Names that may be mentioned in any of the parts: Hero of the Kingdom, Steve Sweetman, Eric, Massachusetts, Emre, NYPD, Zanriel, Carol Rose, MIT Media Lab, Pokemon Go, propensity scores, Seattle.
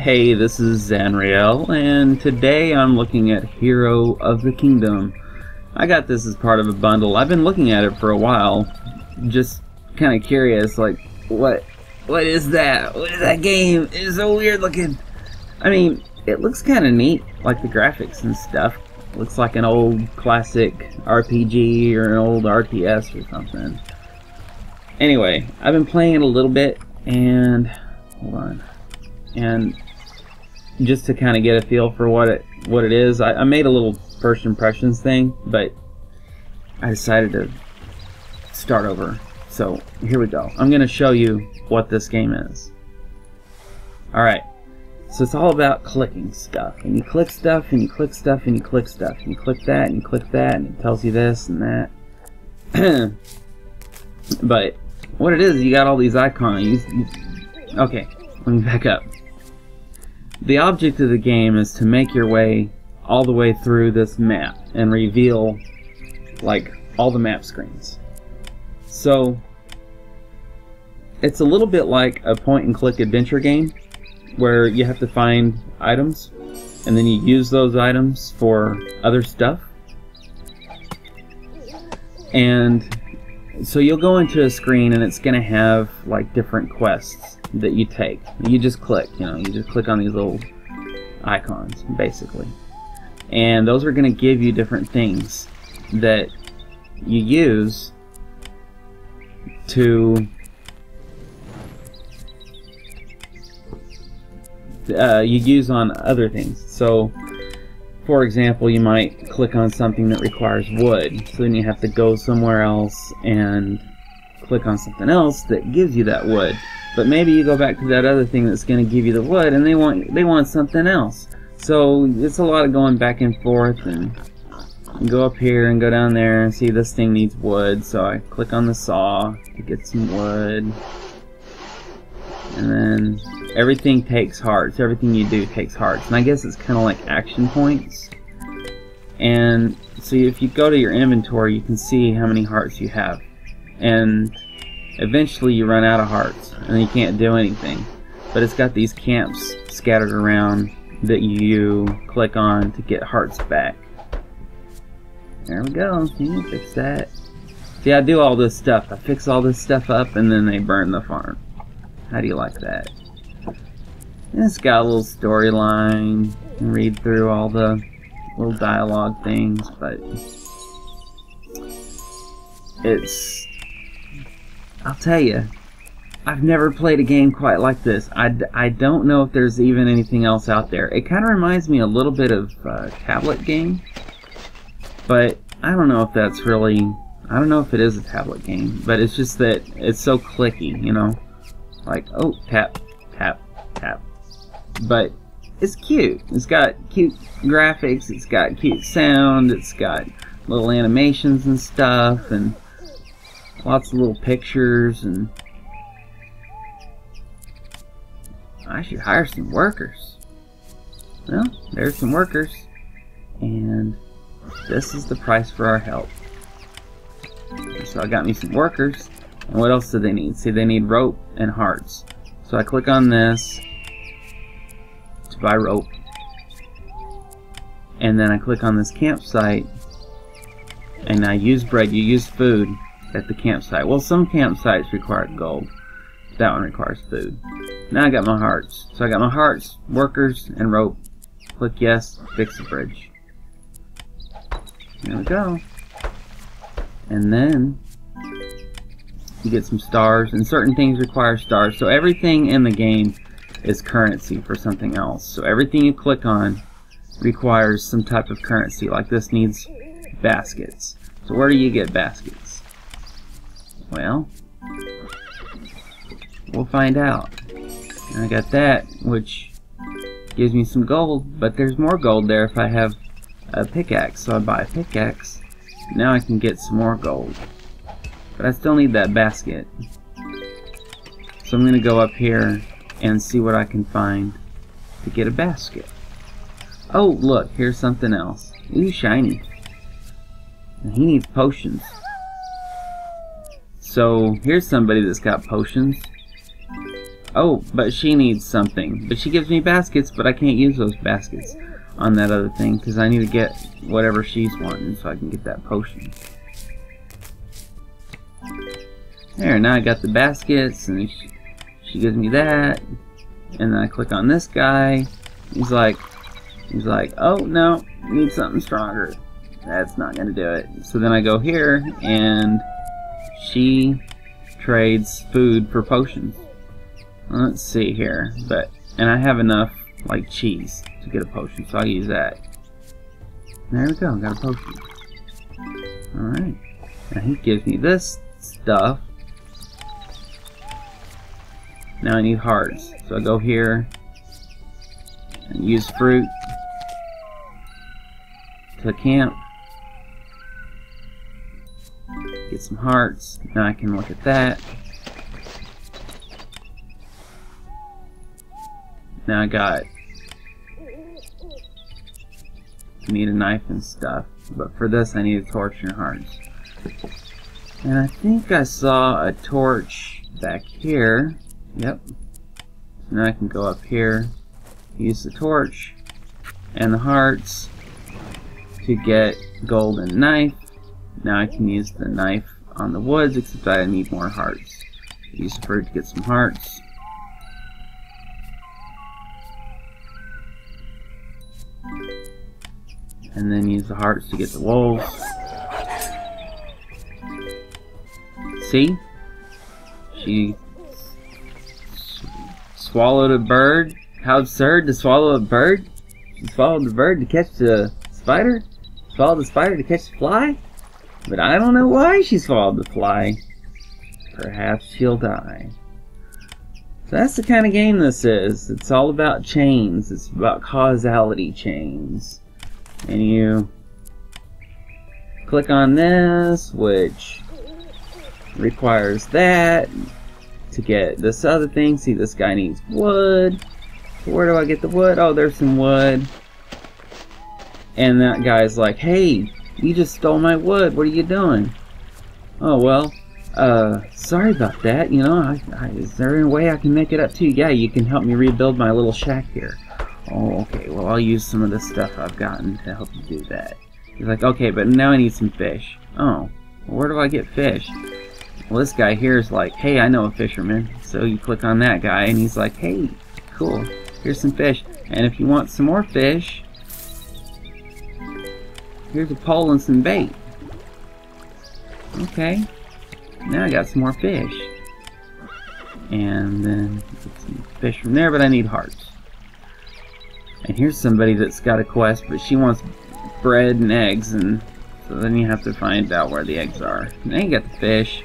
Hey, this is Zanriel, and today I'm looking at Hero of the Kingdom. I got this as part of a bundle. I've been looking at it for a while, just kind of curious, like, what is that? What is that game? It is so weird looking. I mean, it looks kind of neat, like the graphics and stuff. It looks like an old classic RPG or an old RTS or something. Anyway, I've been playing it a little bit, and hold on. And just to kind of get a feel for what it is, I made a little first impressions thing, but I decided to start over. So here we go. I'm going to show you what this game is. Alright, so it's all about clicking stuff. And you click stuff, and you click stuff, and you click stuff. And you click that, and you click that, and it tells you this and that. But what it is, you got all these icons. Okay, let me back up. The object of the game is to make your way all the way through this map and reveal, like, all the map screens. So, it's a little bit like a point-and-click adventure game where you have to find items and then you use those items for other stuff. And so you'll go into a screen and it's going to have, like, different quests that you take. You just click, you know, you just click on these little icons, basically. And those are going to give you different things that you use to you use on other things. So, for example, you might click on something that requires wood, so then you have to go somewhere else and click on something else that gives you that wood. But maybe you go back to that other thing that's going to give you the wood, and they want something else. So it's a lot of going back and forth, and go up here and go down there and see this thing needs wood. So I click on the saw to get some wood, and then everything takes hearts. Everything you do takes hearts, and I guess it's kind of like action points. And so if you go to your inventory, you can see how many hearts you have, and eventually you run out of hearts and you can't do anything. But it's got these camps scattered around that you click on to get hearts back. There we go. You can fix that. See, I do all this stuff. I fix all this stuff up and then they burn the farm. How do you like that? And it's got a little storyline. You can read through all the little dialogue things, but it's, I'll tell you, I've never played a game quite like this. I don't know if there's even anything else out there. It kind of reminds me a little bit of a tablet game, but I don't know if that's really, I don't know if it is a tablet game, but it's just that it's so clicky, you know? Like, oh, tap, tap, tap. But it's cute. It's got cute graphics, it's got cute sound, it's got little animations and stuff, and lots of little pictures, and I should hire some workers. Well, there's some workers, and this is the price for our help. So I got me some workers, and what else do they need? See, they need rope and hearts. So I click on this to buy rope, and then I click on this campsite, and I use bread. You use food at the campsite. Well, some campsites require gold. That one requires food. Now I got my hearts. So I got my hearts, workers, and rope. Click yes, fix the bridge. There we go. And then you get some stars, and certain things require stars. So everything in the game is currency for something else. So everything you click on requires some type of currency. Like this needs baskets. So where do you get baskets? Well, we'll find out. And I got that, which gives me some gold, but there's more gold there if I have a pickaxe. So I buy a pickaxe. Now I can get some more gold. But I still need that basket. So I'm going to go up here and see what I can find to get a basket. Oh, look, here's something else. Ooh, shiny. And he needs potions. So here's somebody that's got potions. Oh, but she needs something. But she gives me baskets, but I can't use those baskets on that other thing, because I need to get whatever she's wanting so I can get that potion. There, now I got the baskets, and she gives me that. And then I click on this guy. He's like, oh, no, need something stronger. That's not going to do it. So then I go here, and she trades food for potions. Let's see here, and I have enough, like, cheese to get a potion, so I'll use that. There we go, got a potion. Alright, now he gives me this stuff. Now I need hearts, so I go here and use fruit to camp. Get some hearts, now I can look at that. Now I got, need a knife and stuff, but for this I need a torch and hearts. And I think I saw a torch back here. Yep. So now I can go up here, use the torch and the hearts to get gold and knife. Now I can use the knife on the woods, except I need more hearts. Use fruit to get some hearts. And then use the hearts to get the wolves. See? She swallowed a bird. How absurd to swallow a bird? She swallowed the bird to catch the spider? Swallowed the spider to catch the fly? But I don't know why she swallowed the fly. Perhaps she'll die. So that's the kind of game this is. It's all about chains. It's about causality chains. And you click on this, which requires that to get this other thing. See, this guy needs wood. So where do I get the wood? Oh, there's some wood. And that guy's like, hey, you just stole my wood. What are you doing? Oh, well, sorry about that. You know, is there any way I can make it up to you? Yeah, you can help me rebuild my little shack here. Oh, okay, well, I'll use some of the stuff I've gotten to help you do that. He's like, okay, but now I need some fish. Oh, well, where do I get fish? Well, this guy here is like, hey, I know a fisherman. So you click on that guy, and he's like, hey, cool, here's some fish. And if you want some more fish, here's a pole and some bait. Okay, now I got some more fish. And then get some fish from there, but I need hearts. And here's somebody that's got a quest, but she wants bread and eggs, and so then you have to find out where the eggs are. Now you got the fish.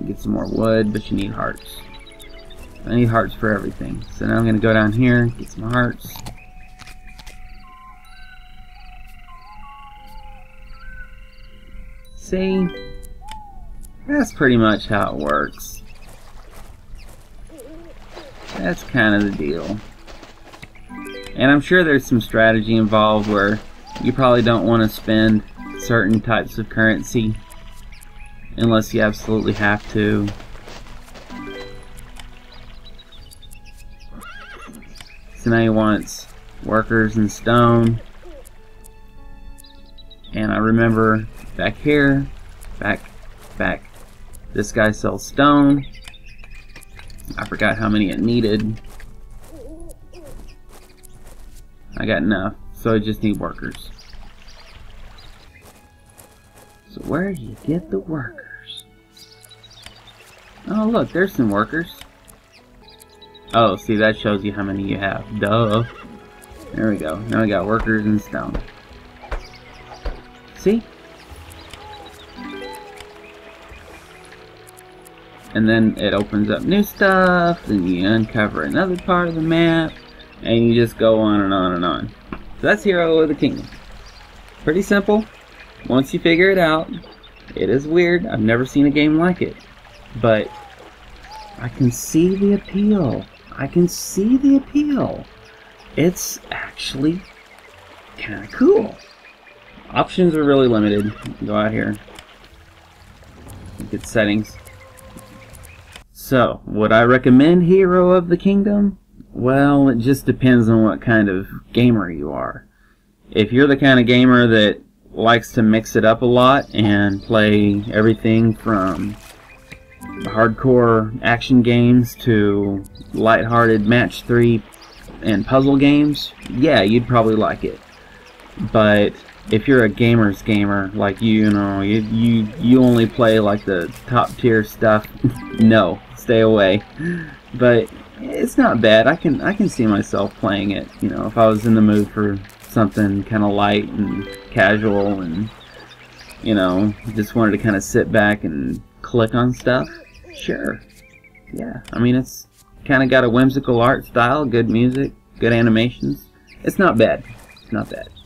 You get some more wood, but you need hearts. I need hearts for everything. So now I'm going to go down here, get some hearts. See? That's pretty much how it works. That's kind of the deal. And I'm sure there's some strategy involved where you probably don't want to spend certain types of currency unless you absolutely have to. So now he wants workers and stone. And I remember back here, back, this guy sells stone. I forgot how many it needed. I got enough, so I just need workers. So where do you get the workers? Oh look, there's some workers. Oh, see, that shows you how many you have. Duh. There we go. Now I got workers and stone. See? And then it opens up new stuff, and you uncover another part of the map, and you just go on and on and on. So that's Hero of the Kingdom. Pretty simple. Once you figure it out, it is weird. I've never seen a game like it. But I can see the appeal. I can see the appeal. It's actually kind of cool. Options are really limited. Go out here. Look at settings. So, would I recommend Hero of the Kingdom? Well, it just depends on what kind of gamer you are. If you're the kind of gamer that likes to mix it up a lot and play everything from hardcore action games to lighthearted match 3 and puzzle games, yeah, you'd probably like it. But if you're a gamer's gamer, like you only play like the top tier stuff, no, stay away. But it's not bad. I can see myself playing it, you know, if I was in the mood for something kind of light and casual and, you know, just wanted to kind of sit back and click on stuff. Sure. Yeah. I mean, it's kind of got a whimsical art style, good music, good animations. It's not bad. It's not bad.